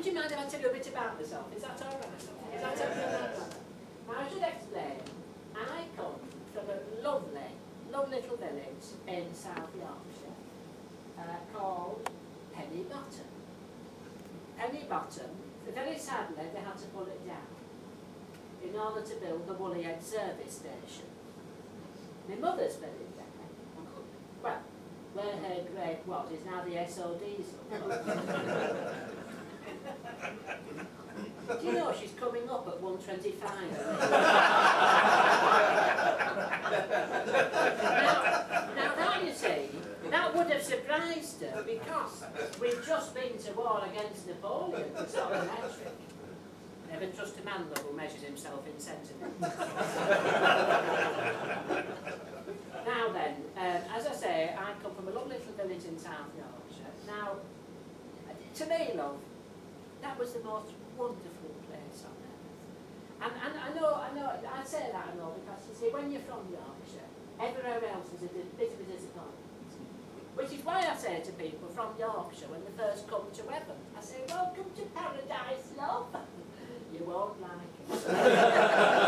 would you mind if I tell you a bit about myself? Is that all right? Is that okay? I should explain. I come from a lovely, lovely little village in South Yorkshire called Penny Bottom. Penny Bottom, very sadly, they had to pull it down in order to build the Woolleyhead service station. My mother's buried there. Well, where her grave was is now the SOD's. Do you know she's coming up at 125? Now that, you see, that would have surprised her because we've just been to war against Napoleon. It's not a metric. Never trust a man who measures himself in sentiment. Now then, as I say, I come from a lovely little village in South Yorkshire. Now, to me, love, that was the most wonderful place on earth. And I know, I say that I know because, you see, when you're from Yorkshire, everywhere else is a bit of a disappointment. Which is why I say to people from Yorkshire when they first come to Devon, I say, welcome to paradise, love. You won't like it.